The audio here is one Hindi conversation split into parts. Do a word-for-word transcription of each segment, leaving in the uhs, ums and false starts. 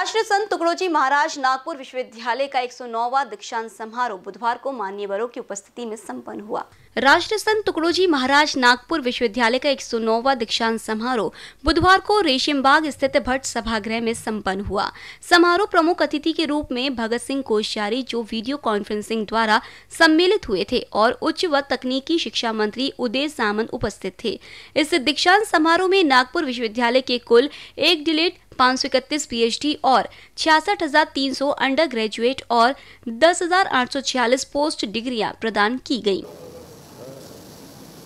राष्ट्र संत टुकड़ोजी महाराज नागपुर विश्वविद्यालय का एक सौ नौवां दीक्षांत समारोह बुधवार को मान्यवरों की उपस्थिति में संपन्न हुआ। राष्ट्र संत टुकड़ोजी महाराज नागपुर विश्वविद्यालय का एक सौ नौवां दीक्षांत समारोह बुधवार को रेशमबाग स्थित भट्ट सभागृह में संपन्न हुआ। समारोह प्रमुख अतिथि के रूप में भगत सिंह कोश्यारी, जो वीडियो कॉन्फ्रेंसिंग द्वारा सम्मिलित हुए थे, और उच्च व तकनीकी शिक्षा मंत्री उदय सामंत उपस्थित थे। इस दीक्षांत समारोह में नागपुर विश्वविद्यालय के कुल एक डिलेट पाँच सौ इकतीस पीएचडी और छियासठ हजार तीन सौ अंडर ग्रेजुएट और दस हजार आठ सौ छियालीस पोस्ट डिग्रियां प्रदान की गई।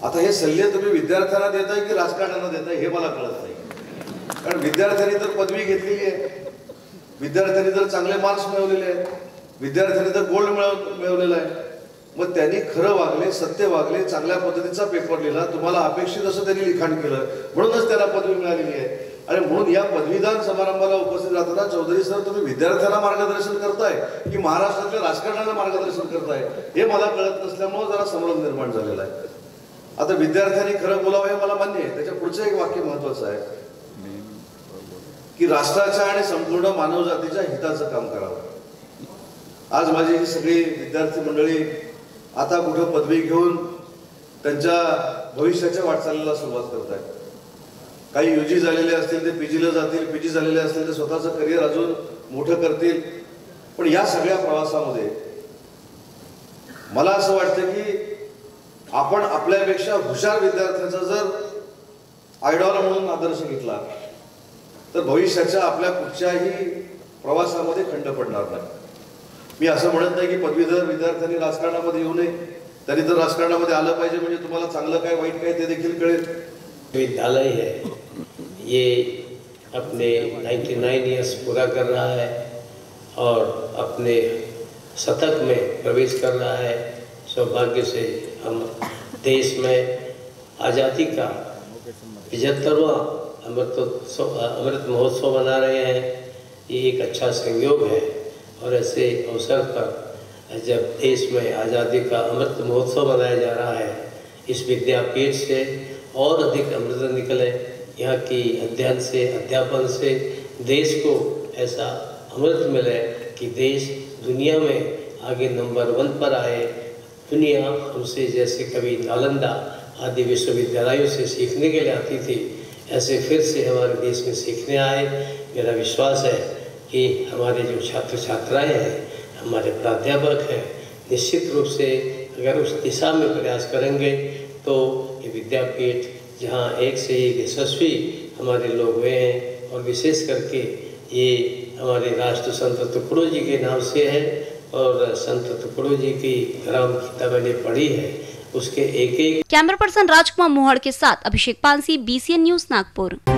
आता हे सल्ले तुम्ही विद्यार्थ्यांना देताय की राजकारण्यांना देताय हे मला कळत नाही, कारण विद्यार्थ्यांनी तर पदवी घेतलेली आहे, विद्यार्थ्यांनी तर चांगले मार्क्स मिळवलेले आहेत, विद्यार्थ्यांनी तर गोल्ड मिळवलेला आहे, मग त्यांनी खरं वागले, सत्य वागले, चांगल्या पद्धतीचा पेपर लिहिला, तुम्हाला अपेक्षित असं त्यांनी लिखाण केलं, म्हणूनच त्याला पदवी मिळालेली आहे। अरे म्हणून या पदवीदान समारंभाला उपस्थित राहताना चौधरी सर तुम्ही विद्यार्थ्यांना मार्गदर्शन करताय की महाराष्ट्रातल्या राजकारणाला मार्गदर्शन करताय हे मला कळत नसल्यामुळे जरा संभ्रम निर्माण झालेला आहे। आता विद्यार्थ्यांनी खरं बोलावं हे मला मान्य आहे, त्याच्या पुढचं एक वाक्य महत्वाचं आहे की राष्ट्राच्या आणि संपूर्ण मानवजातीच्या हिताचं काम करावं। आज माझी ही सगळी विद्यार्थी मंडळी आता कुठं पदवी घेऊन त्यांच्या भविष्याच्या वाटचालीला सुरुवात करतायत। काही यूजी झालेले असतील ते पीजीला जातील, पीजी झालेले असतील ते स्वतःचं करिअर अजून मोठं करतील, पण या सगळ्या प्रवासामध्ये मला असं वाटतं की आपण आपल्यापेक्षा हुशार विद्यार्थ्यांचा जर आयडॉल म्हणून आदर्श घेतला तर भविष्याच्या आपल्या कुठच्याही प्रवासामध्ये खंड पडणार नाही। मी असं म्हणत नाही की पदवीधर विद्यार्थ्यांनी राजकारणामध्ये येऊ नये, तरी तर राजकारणामध्ये आलं पाहिजे, म्हणजे तुम्हाला चांगलं काय वाईट काय ते देखील कळेल। विद्यालय है ये अपने निन्यानवे इयर्स पूरा कर रहा है और अपने शतक में प्रवेश कर रहा है। सौभाग्य से हम देश में आज़ादी का पचहत्तरवां अमृतोत्सव अमृत महोत्सव मना रहे हैं। ये एक अच्छा संयोग है और ऐसे अवसर पर जब देश में आज़ादी का अमृत महोत्सव मनाया जा रहा है, इस विद्यापीठ से और अधिक अमृत निकले, यहाँ की अध्ययन से अध्यापन से देश को ऐसा अमृत मिले कि देश दुनिया में आगे नंबर वन पर आए। दुनिया हमसे जैसे कभी नालंदा आदि विश्वविद्यालयों से सीखने के लिए आती थी, ऐसे फिर से हमारे देश में सीखने आए। मेरा विश्वास है कि हमारे जो छात्र छात्राएँ हैं, हमारे प्राध्यापक हैं, निश्चित रूप से अगर उस दिशा में प्रयास करेंगे तो ये विद्यापीठ जहाँ एक से एक यशस्वी हमारे लोग हुए हैं, और विशेष करके ये हमारे राष्ट्र संत टुकड़ोजी के नाम से है और संत टुकड़ोजी की ग्राम गीता मैंने पढ़ी है उसके एक एक। कैमरा पर्सन राजकुमार मोहड़ के साथ Abhishek Pal Singh, B C N news Nagpur.